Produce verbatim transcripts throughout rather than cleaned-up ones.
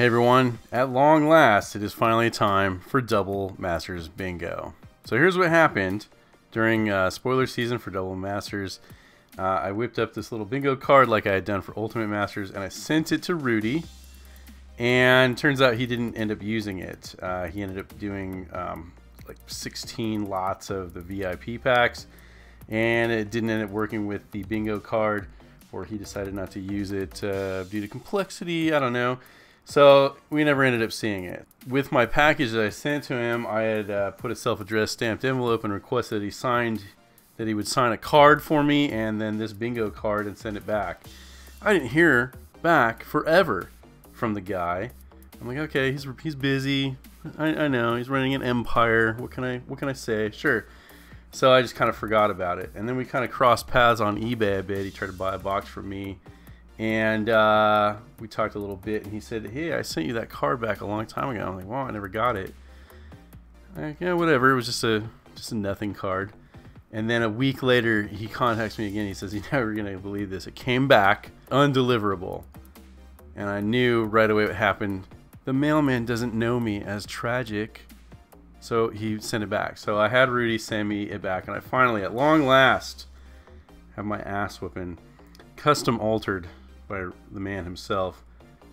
Hey everyone, at long last it is finally time for Double Masters Bingo. So here's what happened during uh, spoiler season for Double Masters. Uh, I whipped up this little bingo card like I had done for Ultimate Masters and I sent it to Rudy, and turns out he didn't end up using it. Uh, he ended up doing um, like sixteen lots of the V I P packs, and it didn't end up working with the bingo card, or he decided not to use it uh, due to complexity, I don't know. So we never ended up seeing it. With my package that I sent to him, I had uh, put a self-addressed stamped envelope and requested that he signed, that he would sign a card for me and then this bingo card and send it back. I didn't hear back forever from the guy. I'm like, okay, he's he's busy. I, I know he's running an empire. What can I what can I say? Sure. So I just kind of forgot about it. And then we kind of crossed paths on eBay a bit. He tried to buy a box from me. And uh, we talked a little bit, and he said, "Hey, I sent you that card back a long time ago." I'm like, "Wow, I never got it." Like, yeah, whatever. It was just a just a nothing card. And then a week later, he contacts me again. He says, "You're never gonna believe this. It came back undeliverable." And I knew right away what happened. The mailman doesn't know me as Tragic, so he sent it back. So I had Rudy send me it back, and I finally, at long last, have my ass whooping, custom altered by the man himself.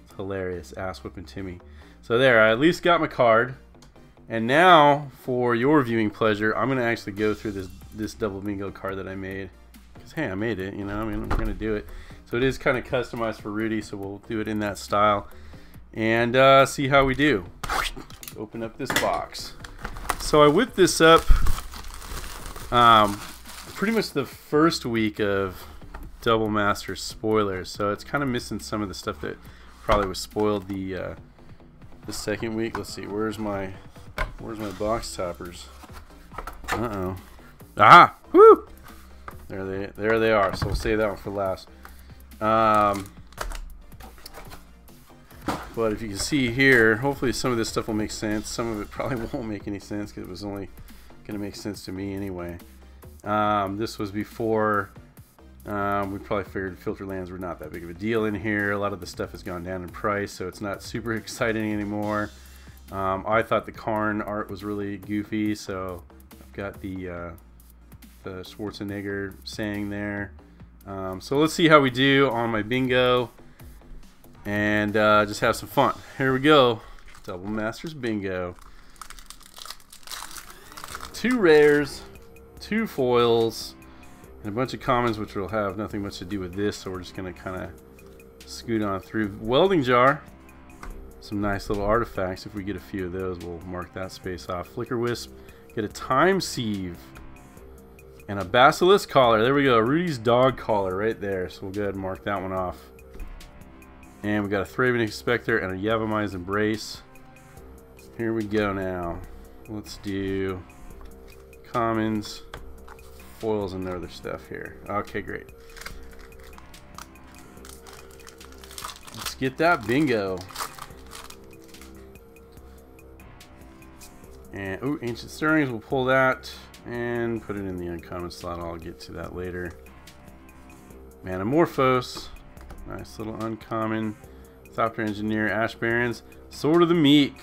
It's hilarious, ass whipping Timmy. So there, I at least got my card. And now, for your viewing pleasure, I'm gonna actually go through this this double bingo card that I made. Cause hey, I made it, you know, I mean, I'm gonna do it. So it is kind of customized for Rudy, so we'll do it in that style. And uh, see how we do. Open up this box. So I whipped this up um, pretty much the first week of Double Masters spoilers, so it's kind of missing some of the stuff that probably was spoiled the uh, the second week. Let's see, where's my where's my box toppers? Uh oh, ah, woo! There they there they are. So we'll save that one for last. Um, but if you can see here, hopefully some of this stuff will make sense. Some of it probably won't make any sense because it was only going to make sense to me anyway. Um, this was before. Um, we probably figured filter lands were not that big of a deal in here. A lot of the stuff has gone down in price, so it's not super exciting anymore. Um, I thought the Karn art was really goofy, so I've got the, uh, the Schwarzenegger saying there. Um, so let's see how we do on my bingo and uh, just have some fun. Here we go. Double Masters Bingo. Two rares, two foils, and a bunch of commons, which will have nothing much to do with this, so we're just going to kind of scoot on through. Welding Jar, some nice little artifacts. If we get a few of those, we'll mark that space off. Flicker Wisp, get a Time Sieve, and a Basilisk Collar. There we go, Rudy's dog collar right there, so we'll go ahead and mark that one off. And we got a Thraben Inspector and a Yavimaya's Embrace. Here we go now. Let's do commons, foils, and their other stuff here. Okay, great. Let's get that bingo. And ooh, Ancient Stirrings, we'll pull that and put it in the uncommon slot. I'll get to that later. Manamorphose, nice little uncommon. Software Engineer, Ash Barrens, Sword of the Meek.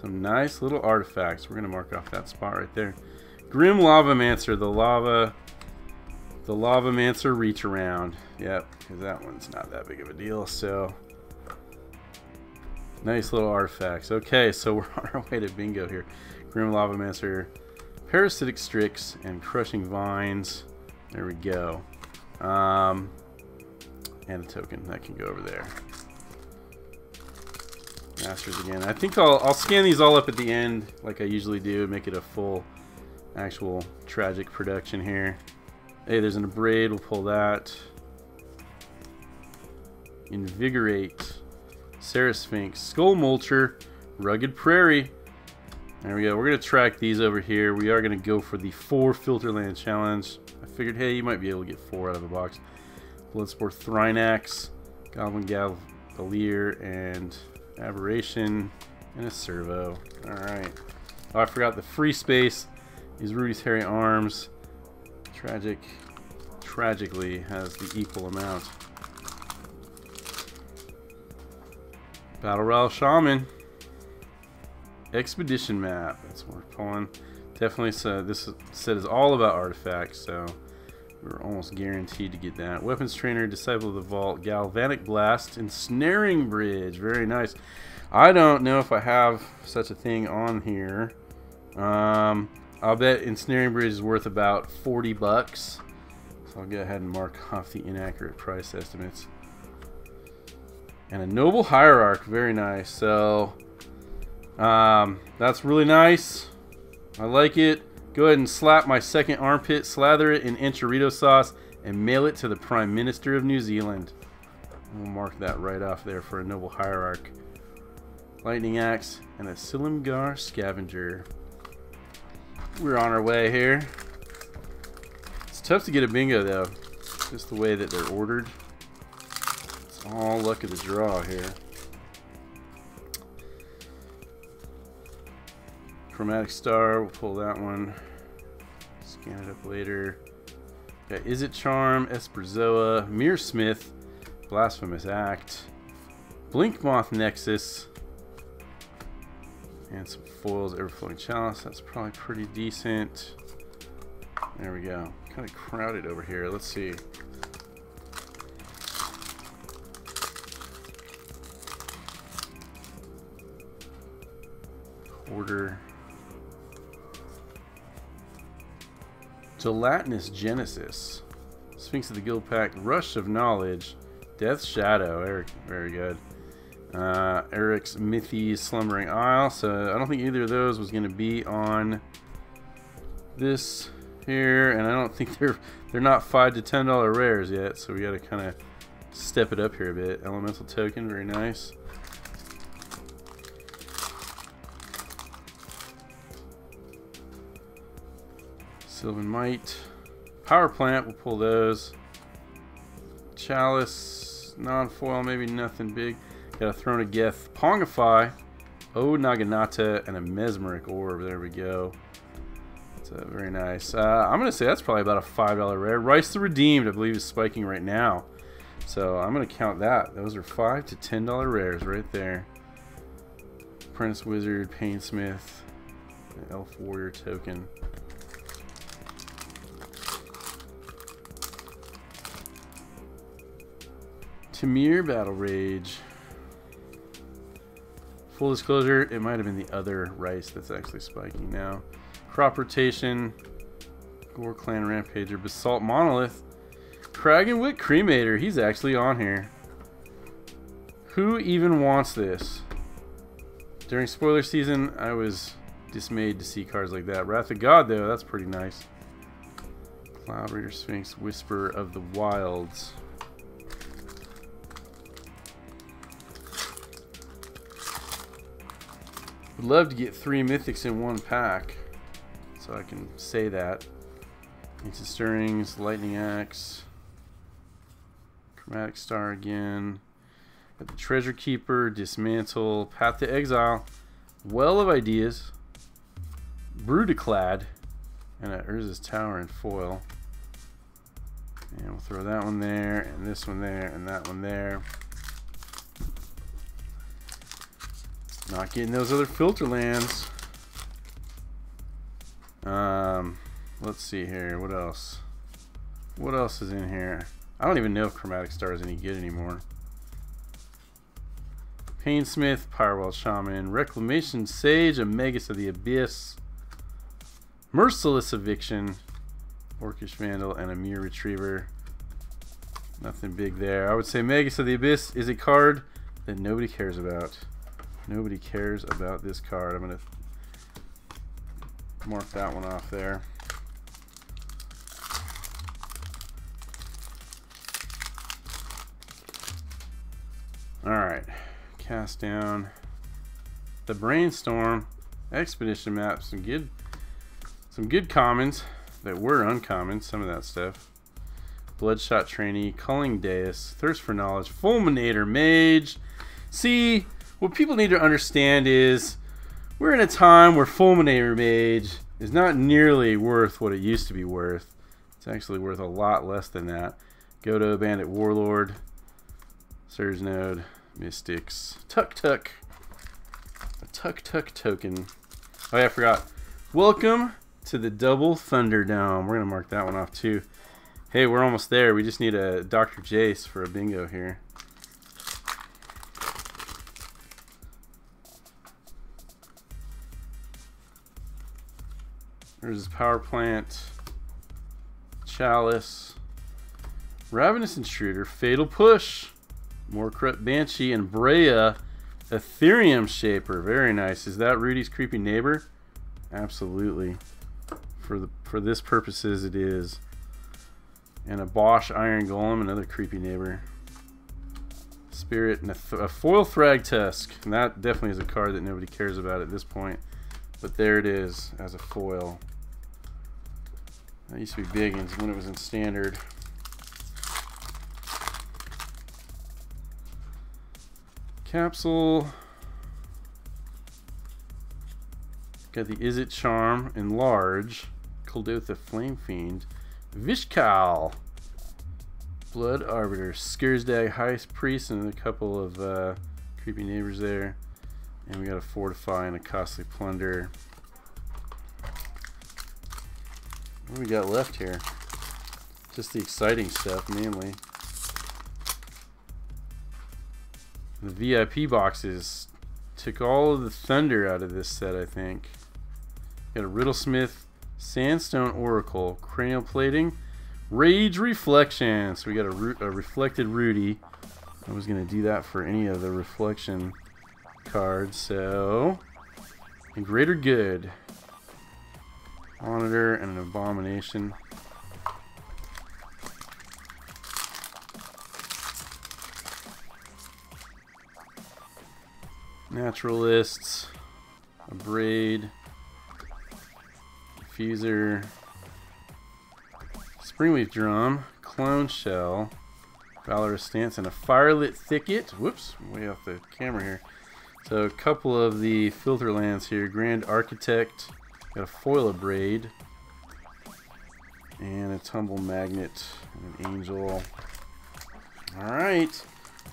Some nice little artifacts. We're gonna mark off that spot right there. Grim Lava Mancer, the lava, the Lava Mancer reach around. Yep, because that one's not that big of a deal. So nice little artifacts. Okay, so we're on our way to bingo here. Grim Lava Mancer, Parasitic Strix, and Crushing Vines. There we go. Um, and a token that can go over there. Masters again. I think I'll I'll scan these all up at the end, like I usually do, make it a full actual Tragic production here. Hey, there's an Abrade, we'll pull that. Invigorate, Sera Sphinx, Skull Mulcher, Rugged Prairie. There we go, we're gonna track these over here. We are gonna go for the four filter land challenge. I figured, hey, you might be able to get four out of the box. Bloodsport Thrinax, Goblin Galileer, and Aberration, and a Servo. All right, oh, I forgot the free space is Rudy's hairy arms. Tragic, tragically has the equal amount. Battle Ral Shaman. Expedition Map. That's what we're pulling. Definitely, so this set is all about artifacts, so we're almost guaranteed to get that. Weapons Trainer, Disciple of the Vault, Galvanic Blast, Ensnaring Bridge. Very nice. I don't know if I have such a thing on here. Um, I'll bet Ensnaring Bridge is worth about forty bucks. So I'll go ahead and mark off the inaccurate price estimates. And a Noble Hierarch. Very nice. So um, that's really nice. I like it. Go ahead and slap my second armpit, slather it in enchilada sauce, and mail it to the Prime Minister of New Zealand. We'll mark that right off there for a Noble Hierarch. Lightning Axe and a Silumgar Scavenger. We're on our way here. It's tough to get a bingo though, just the way that they're ordered. It's all luck of the draw here. Chromatic Star, we'll pull that one. Scan it up later. Got Izzet Charm, Esperzoa, Mirror Smith, Blasphemous Act, Blinkmoth Nexus, and some foils, Everflowing Chalice. That's probably pretty decent. There we go. Kind of crowded over here. Let's see. Order. Gelatinous Genesis, Sphinx of the Guild Pack, Rush of Knowledge, Death's Shadow, Eric, very good. Uh, Eric's Mythi's Slumbering Isle, so I don't think either of those was going to be on this here, and I don't think they're they're not five to ten dollar rares yet, so we got to kind of step it up here a bit. Elemental Token, very nice. Sylvan Might, Power Plant, we'll pull those. Chalice, non-foil, maybe nothing big. Got a Throne of Geth, Pongify, O Naginata, and a Mesmeric Orb. There we go. So very nice. Uh, I'm gonna say that's probably about a five dollar rare. Rice the Redeemed, I believe, is spiking right now. So I'm gonna count that. Those are five to ten dollar rares right there. Apprentice Wizard, Painsmith, Elf Warrior Token. Tamir Battle Rage. Full disclosure, it might have been the other rice that's actually spiking now. Crop Rotation, Gore Clan Rampager, Basalt Monolith, Kragenwit Cremator. He's actually on here. Who even wants this? During spoiler season, I was dismayed to see cards like that. Wrath of God, though, that's pretty nice. Cloud Raider Sphinx, Whisper of the Wilds. Would love to get three mythics in one pack, so I can say that. Ancient Stirrings, Lightning Axe, Chromatic Star again. Got the Treasure Keeper, Dismantle, Path to Exile, Well of Ideas, Brutaclad, and a Urza's Tower in foil. And we'll throw that one there, and this one there, and that one there. Not getting those other filter lands. Um, let's see here. What else? What else is in here? I don't even know if Chromatic Star is any good anymore. Painsmith, Pyrewall Shaman, Reclamation Sage, Omegas of the Abyss, Merciless Eviction, Orcish Vandal, and a Mere Retriever. Nothing big there. I would say Omegas of the Abyss is a card that nobody cares about. Nobody cares about this card. I'm going to mark that one off there. Alright. Cast down the Brainstorm, Expedition Map. Some good, some good commons that were uncommon. Some of that stuff. Bloodshot Trainee, Culling Deus, Thirst for Knowledge, Fulminator Mage. See... What people need to understand is we're in a time where Fulminator Mage is not nearly worth what it used to be worth. It's actually worth a lot less than that. Godo, Bandit Warlord, Surge Node, Mystics. Tuk Tuk. A Tuk Tuk token. Oh yeah, I forgot. Welcome to the Double Thunderdome. We're going to mark that one off too. Hey, we're almost there. We just need a Doctor Jace for a bingo here. There's Power Plant, Chalice, Ravenous Intruder, Fatal Push, more Corrupt Banshee, and Brea, Ethereum Shaper. Very nice. Is that Rudy's creepy neighbor? Absolutely. For the for this purposes, it is. And a Bosch Iron Golem, another creepy neighbor. Spirit and a, th a foil Thragtusk, and that definitely is a card that nobody cares about at this point. But there it is as a foil. That used to be big when it was in standard. Capsule. Got the Izzet Charm, Enlarge, Coldotha Flame Fiend, Vishkal, Blood Arbiter, Skirsdag High Priest, and a couple of uh, creepy neighbors there. And we got a Fortify and a Costly Plunder. What do we got left here? Just the exciting stuff, mainly. The V I P boxes took all of the thunder out of this set, I think. Got a Riddlesmith, Sandstone Oracle, Cranial Plating, Rage Reflection. So we got a, a Reflected Rudy. I was going to do that for any of the Reflection card, so and Greater Good, Monitor, and an Abomination. Naturalists, a Braid, Diffuser, Springleaf Drum, Clone Shell, Valorous Stance, and a Firelit Thicket. Whoops, way off the camera here. So a couple of the filter lands here. Grand Architect, got a foil of Braid, and a Tumble Magnet, and an Angel. Alright,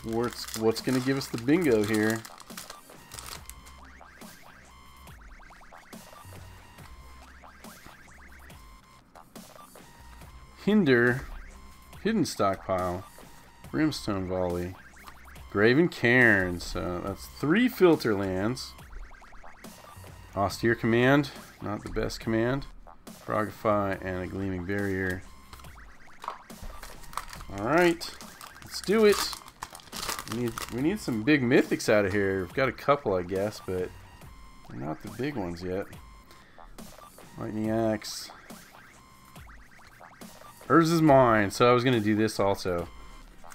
what's, what's going to give us the bingo here? Hinder, Hidden Stockpile, Brimstone Volley, Graven Cairn, so that's three filter lands. Austere Command, not the best command. Frogify and a Gleaming Barrier. Alright, let's do it. We need, we need some big mythics out of here. We've got a couple, I guess, but they're not the big ones yet. Lightning Axe. Hers is mine, so I was going to do this also.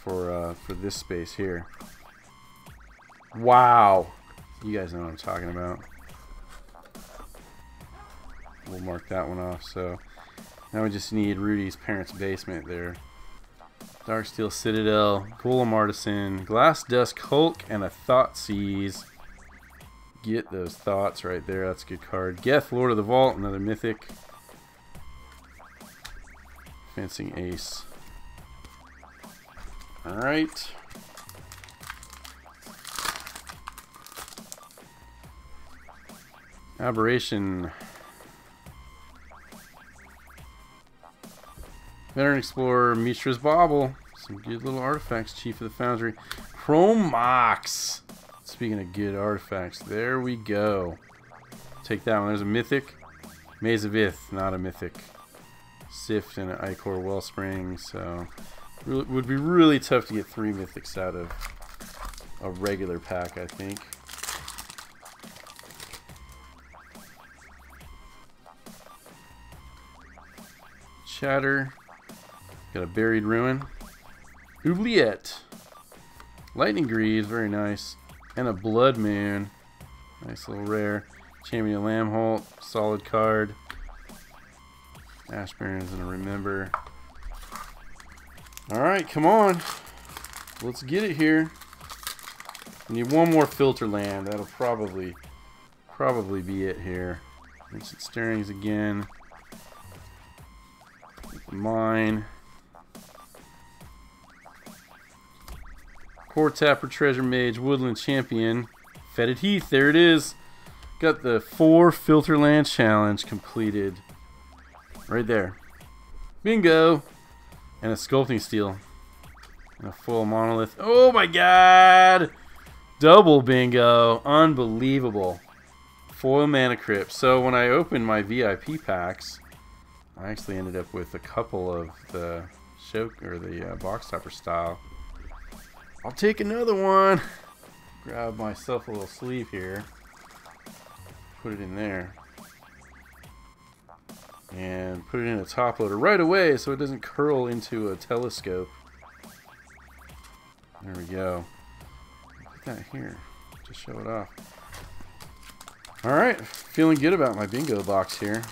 For, uh, for this space here. Wow! You guys know what I'm talking about. We'll mark that one off. So now we just need Rudy's parents' basement there. Darksteel Citadel, Golem Artisan, Glass Dusk Hulk, and a Thought Seize. Get those thoughts right there. That's a good card. Geth, Lord of the Vault, another mythic. Fencing Ace. Alright. Aberration. Veteran Explorer, Mishra's Bauble. Some good little artifacts, Chief of the Foundry. Chromax. Speaking of good artifacts, there we go. Take that one. There's a mythic. Maze of Ith, not a mythic. Sift and an Ichor Wellspring, so. It would be really tough to get three mythics out of a regular pack, I think. Chatter. Got a Buried Ruin. Oubliette. Lightning Greaves, very nice. And a Blood Moon. Nice little rare. Champion of Lamholt, solid card. Ash Barrens and a Remember. Alright, come on. Let's get it here. We need one more filter land. That'll probably probably be it here. Ancient Stirrings again. Mine. Core Tapper, Treasure Mage, Woodland Champion, Fetid Heath. There it is. Got the four Filter Land Challenge completed. Right there. Bingo. And a Sculpting Steel. And a full monolith. Oh my god! Double bingo. Unbelievable. Foil Mana Crypt. So when I opened my V I P packs, I actually ended up with a couple of the show or the uh, box topper style. I'll take another one. Grab myself a little sleeve here. Put it in there. And put it in a top loader right away so it doesn't curl into a telescope. There we go. Put that here. Just show it off. Alright, feeling good about my bingo box here.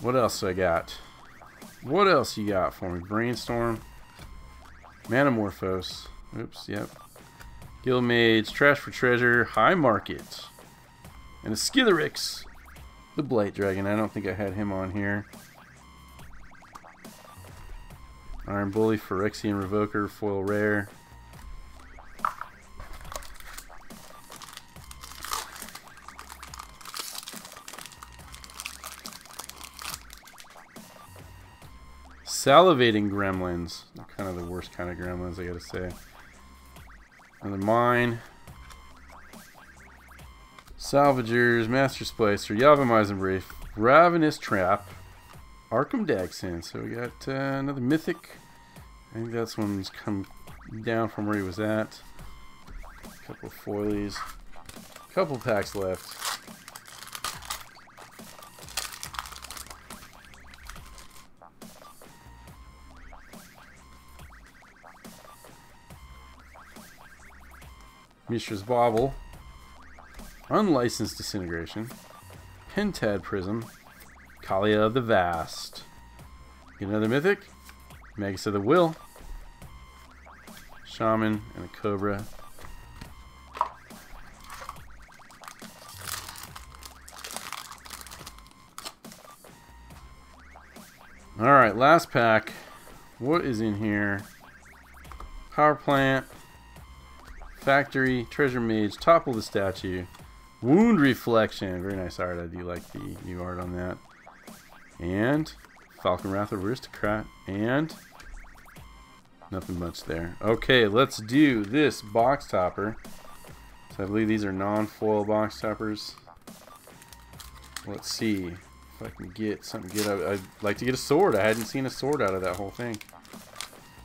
What else I got? What else you got for me? Brainstorm. Manamorphose. Oops, yep. Guildmage, Trash for Treasure, High Market. And a Skitherix. The Blight Dragon. I don't think I had him on here. Iron Bully, Phyrexian Revoker, Foil Rare. Salivating Gremlins. Kind of the worst kind of gremlins, I gotta say. Another mine. Salvagers, Master Splicer, Yavimaya's Embrace, Ravenous Trap, Arkham Daxxon. So we got uh, another mythic. I think that's when he's come down from where he was at. A couple foilies. A couple packs left. Mishra's Bauble, Unlicensed Disintegration, Pentad Prism, Kalia of the Vast. Get another mythic, Magus of the Will, Shaman, and a Cobra. Alright, last pack. What is in here? Power Plant. Factory, Treasure Mage, Topple the Statue, Wound Reflection. Very nice art. I do like the new art on that. And Falcon Wrath of Aristocrat. And nothing much there. Okay, let's do this box topper. So I believe these are non-foil box toppers. Let's see if I can get something good. I, I'd like to get a sword. I hadn't seen a sword out of that whole thing.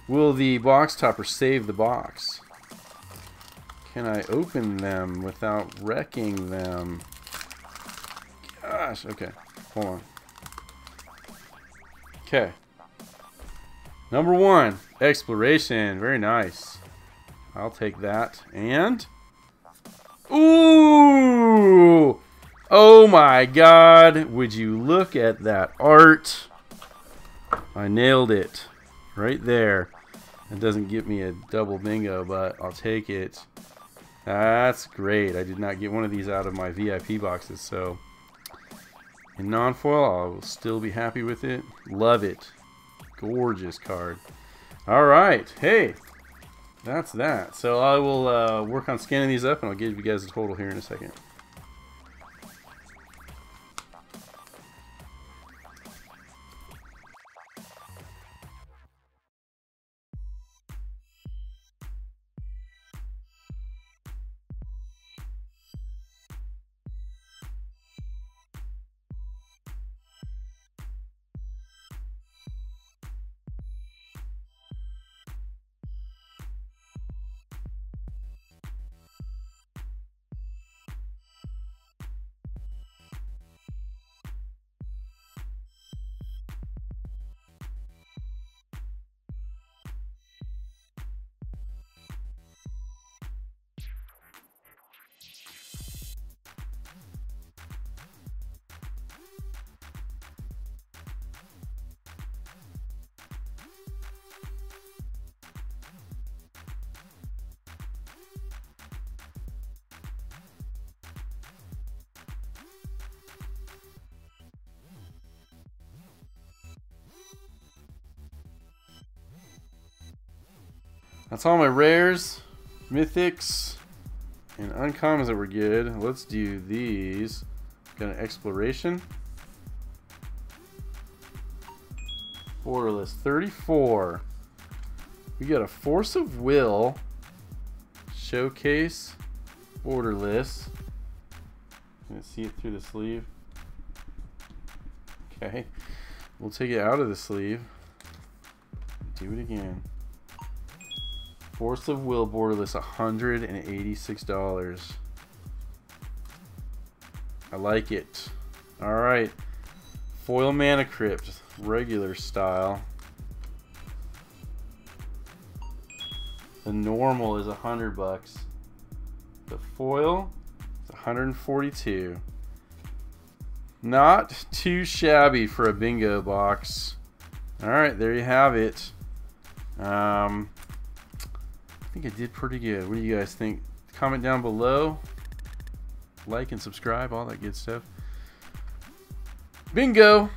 Will the box topper save the box? Can I open them without wrecking them? Gosh, okay. Hold on. Okay. Number one, Exploration. Very nice. I'll take that. And... Ooh! Oh my god! Would you look at that art? I nailed it. Right there. It doesn't get me a double bingo, but I'll take it. That's great. I did not get one of these out of my V I P boxes, so in non-foil, I will still be happy with it. Love it. Gorgeous card. Alright, hey, that's that. So I will uh, work on scanning these up, and I'll give you guys a total here in a second. That's all my rares, mythics, and uncommons that were good. Let's do these. Got an exploration. Order list thirty-four. We got a Force of Will. Showcase. Order list. Can I see it through the sleeve? Okay. We'll take it out of the sleeve. Do it again. Force of Will borderless, one hundred eighty-six dollars. I like it. Alright. Foil Mana Crypt, regular style. The normal is one hundred bucks. The foil is one hundred forty-two. Not too shabby for a bingo box. Alright, there you have it. Um... I think I did pretty good. What do you guys think? Comment down below, like and subscribe, all that good stuff. Bingo!